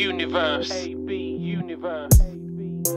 Universe. AB Universe. AB Universe.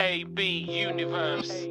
AB Universe. AB Universe.